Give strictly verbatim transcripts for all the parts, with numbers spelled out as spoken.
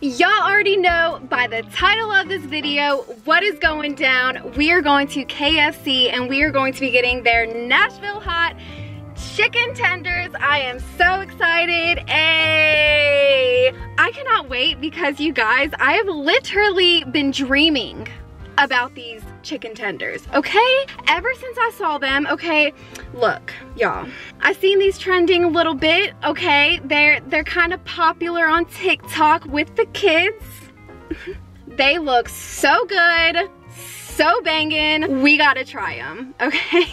Y'all already know by the title of this video what is going down. We are going to K F C and we are going to be getting their Nashville hot chicken tenders. I am so excited. Hey, I cannot wait because you guys, I have literally been dreaming about these chicken tenders, okay? Ever since I saw them, okay, look, y'all. I've seen these trending a little bit, okay? They're, they're kind of popular on TikTok with the kids. They look so good, so banging. We gotta try them, okay?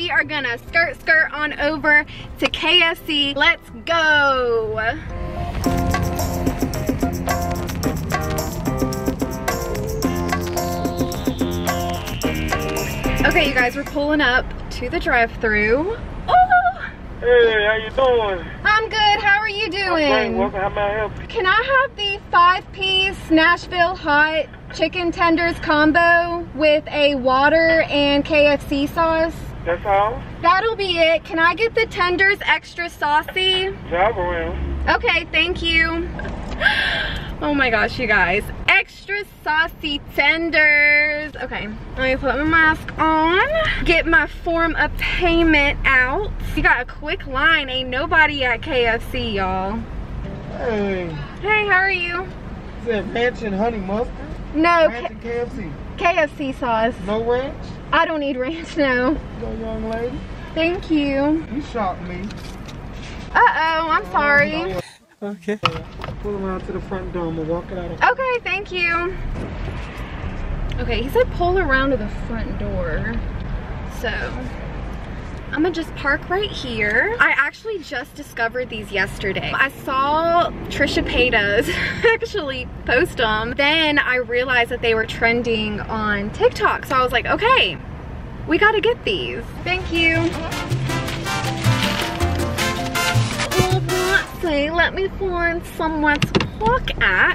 We are gonna skirt skirt on over to K F C. Let's go. Okay, you guys, we're pulling up to the drive-thru. Oh! Hey, how you doing? I'm good. How are you doing? Great. How may I help you? Can I have the five-piece Nashville hot chicken tenders combo with a water and K F C sauce? That's all. That'll be it. Can I get the tenders extra saucy? Yeah, I will. Okay, thank you. Oh my gosh, you guys. Extra saucy tenders. Okay, let me put my mask on. Get my form of payment out. You got a quick line. Ain't nobody at K F C, y'all. Hey. Hey, how are you? Is that ranch and honey mustard? No. Ranch and K F C. K F C sauce. No ranch? I don't need ranch, no. No, young lady. Thank you. You shocked me. Uh-oh, I'm sorry. Oh, no. Okay. Pull him out to the front door and we'll walk it out. Okay, thank you. Okay, he said pull around to the front door. So, I'm gonna just park right here. I actually just discovered these yesterday. I saw Trisha Paytas actually post them. Then I realized that they were trending on TikTok. So I was like, okay, we gotta get these. Thank you. Say, let me find somewhere to walk at.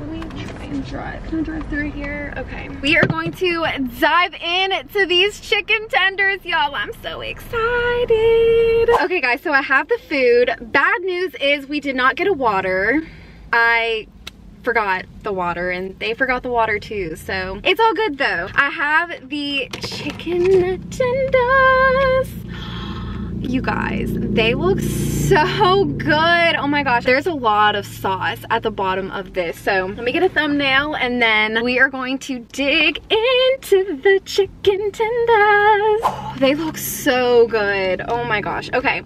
Let me try and drive. Can I drive through here? Okay. We are going to dive in to these chicken tenders, y'all. I'm so excited. Okay, guys, so I have the food. Bad news is we did not get a water. I forgot the water and they forgot the water too, so it's all good though. I have the chicken tenders. You guys, they look so good. Oh my gosh, there's a lot of sauce at the bottom of this. So let me get a thumbnail and then we are going to dig into the chicken tenders. Oh, they look so good. Oh my gosh. Okay,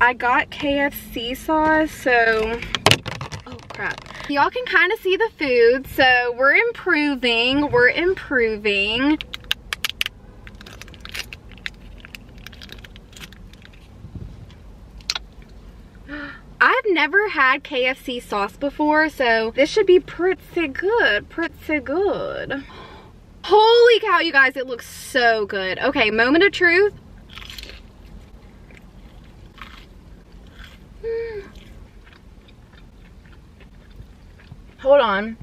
I got K F C sauce, so oh crap. Y'all can kind of see the food, so we're improving, we're improving. I've never had K F C sauce before, so this should be pretty good, pretty good. Holy cow, you guys, it looks so good. Okay, moment of truth. Mm. Hold on.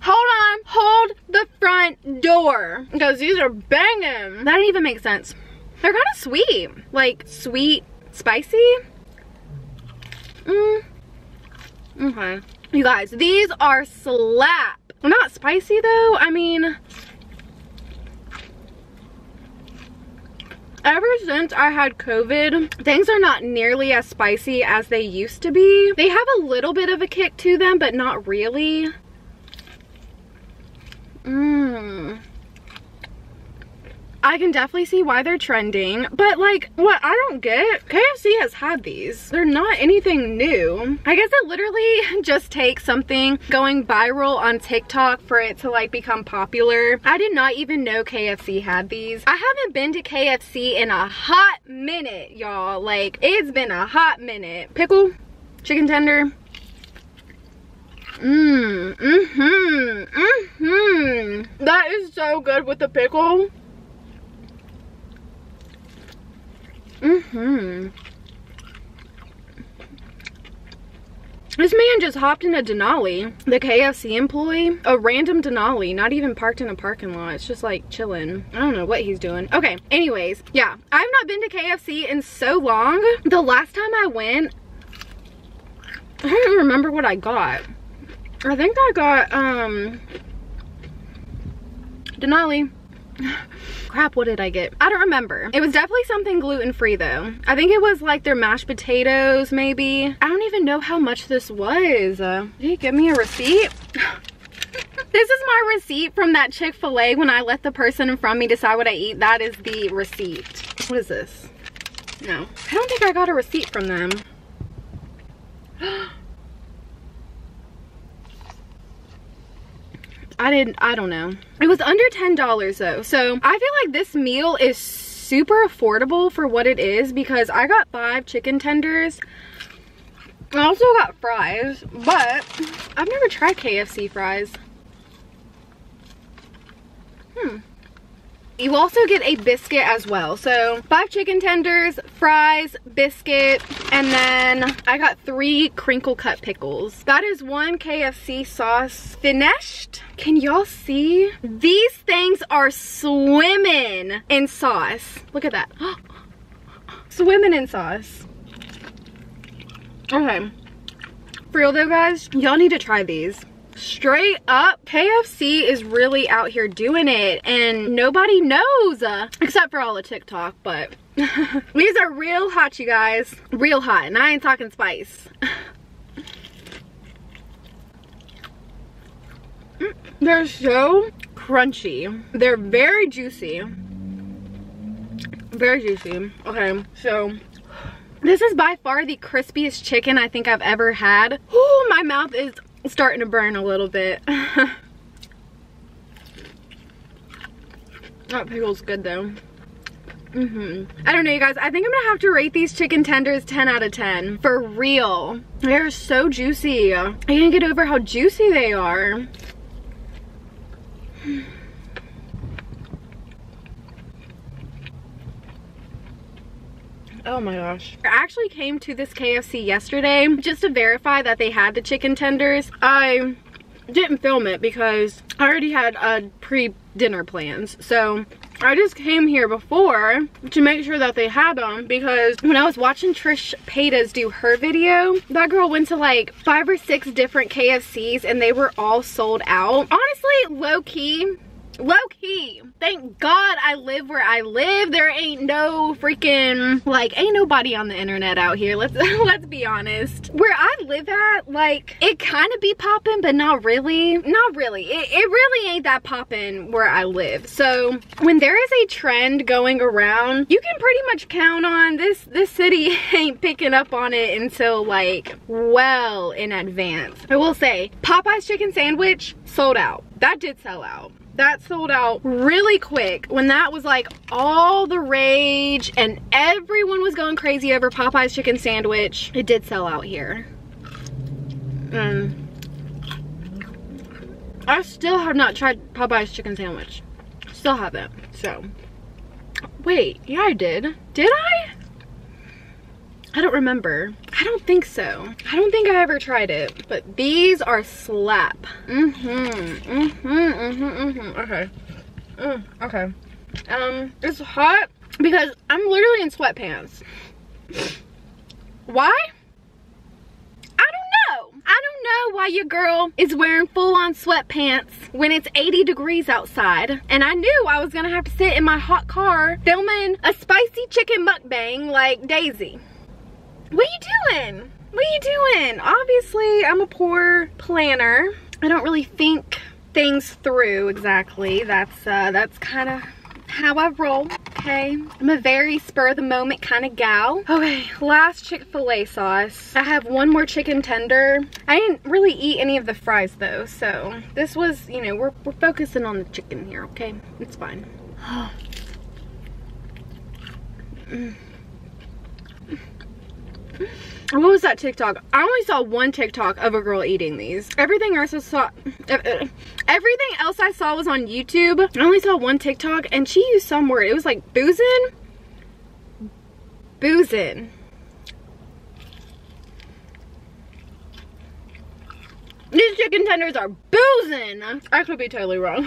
Hold on, hold the front door, because these are banging. That didn't even make sense. They're kind of sweet, like sweet, spicy. Mm. Okay, you guys, these are slap. Not spicy though. I mean, ever since I had COVID, things are not nearly as spicy as they used to be. They have a little bit of a kick to them, but not really. Mmm. I can definitely see why they're trending, but like, what I don't get, K F C has had these. They're not anything new. I guess it literally just takes something going viral on TikTok for it to like become popular. I did not even know K F C had these. I haven't been to K F C in a hot minute, y'all. Like, it's been a hot minute. Pickle, chicken tender. Mmm, mm-hmm, mm-hmm. That is so good with the pickle. Mm-hmm. This man just hopped in a Denali, the K F C employee. A random Denali, not even parked in a parking lot. It's just like chilling. I don't know what he's doing. Okay, anyways, yeah. I've not been to K F C in so long. The last time I went, I don't even remember what I got. I think I got um Denali. Crap, what did I get? I don't remember. It was definitely something gluten-free though. I think it was like their mashed potatoes maybe. I don't even know how much this was. Uh, did you give me a receipt? This is my receipt from that Chick-fil-A when I let the person in front of me decide what I eat. That is the receipt. What is this? No. I don't think I got a receipt from them. I didn't, I don't know. It was under ten dollars though. So I feel like this meal is super affordable for what it is because I got five chicken tenders. I also got fries, but I've never tried K F C fries. Hmm. You also get a biscuit as well. So five chicken tenders, fries, biscuit, and then I got three crinkle cut pickles. That is one K F C sauce finished. Can y'all see? These things are swimming in sauce. Look at that. Swimming in sauce. Okay. For real though, guys, y'all need to try these. Straight up, K F C is really out here doing it and nobody knows uh, except for all the TikTok, but these are real hot, you guys. Real hot, and I ain't talking spice. They're so crunchy. They're very juicy. Very juicy. Okay, so this is by far the crispiest chicken I think I've ever had. Oh, my mouth is starting to burn a little bit. That pickle's good though. Mm-hmm. I don't know, you guys. I think I'm gonna have to rate these chicken tenders ten out of ten. For real. They're so juicy. I can't get over how juicy they are. Oh my gosh. I actually came to this K F C yesterday just to verify that they had the chicken tenders. I didn't film it because I already had a pre-dinner plans. So I just came here before to make sure that they had them because when I was watching Trisha Paytas do her video, that girl went to like five or six different K F Cs and they were all sold out. Honestly, low-key, low-key, thank God I live where I live. There ain't no freaking, like, ain't nobody on the internet out here. Let's let's be honest. Where I live at, like, it kind of be popping, but not really. Not really. It, it really ain't that popping where I live. So when there is a trend going around, you can pretty much count on this. This city ain't picking up on it until, like, well in advance. I will say, Popeye's chicken sandwich sold out. That did sell out. That sold out really quick when that was like all the rage and everyone was going crazy over Popeye's chicken sandwich. It did sell out here. Mm. I still have not tried Popeye's chicken sandwich. Still haven't, so. Wait, yeah I did. Did I? I don't remember. I don't think so. I don't think I ever tried it. But these are slap. Mm-hmm. Mm-hmm. Mm-hmm. Mm-hmm. Okay. Mm, okay. Um, it's hot because I'm literally in sweatpants. Why? I don't know. I don't know why your girl is wearing full-on sweatpants when it's eighty degrees outside. And I knew I was gonna have to sit in my hot car filming a spicy chicken mukbang like Daisy. What are you doing? What are you doing? Obviously, I'm a poor planner. I don't really think things through exactly. That's uh, that's kind of how I roll, okay? I'm a very spur-of-the-moment kind of gal. Okay, last Chick-fil-A sauce. I have one more chicken tender. I didn't really eat any of the fries, though, so this was, you know, we're, we're focusing on the chicken here, okay? It's fine. Mm. What was that TikTok? I only saw one TikTok of a girl eating these. Everything else I saw, everything else I saw was on YouTube. I only saw one TikTok and she used some word. It was like boozin', boozin'. These chicken tenders are boozin'. I could be totally wrong.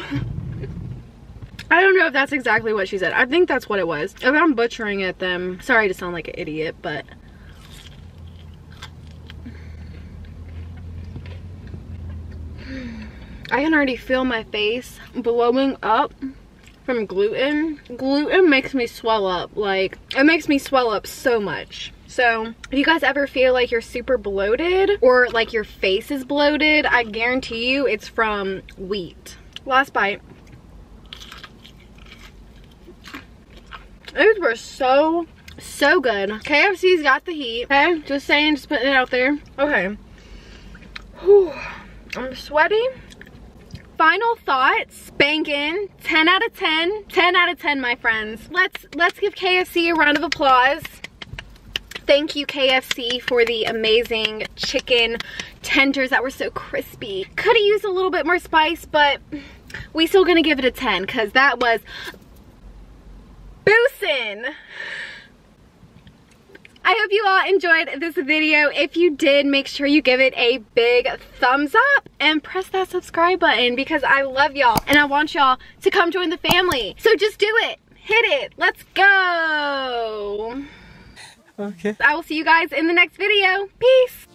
I don't know if that's exactly what she said. I think that's what it was. If I'm butchering it, then sorry to sound like an idiot, but. I can already feel my face blowing up from gluten. Gluten makes me swell up. Like, it makes me swell up so much. So if you guys ever feel like you're super bloated or like your face is bloated, I guarantee you it's from wheat. Last bite. Those were so, so good. K F C's got the heat, okay? Just saying, just putting it out there. Okay. Whew. I'm sweaty. Final thoughts, banging, ten out of ten, ten out of ten, my friends. Let's, let's give K F C a round of applause. Thank you, K F C, for the amazing chicken tenders that were so crispy. Could have used a little bit more spice, but we still gonna give it a ten, because that was boostin'. I hope you all enjoyed this video. If you did, make sure you give it a big thumbs up and press that subscribe button, because I love y'all and I want y'all to come join the family. So just do it. Hit it. Let's go. Okay. I will see you guys in the next video. Peace.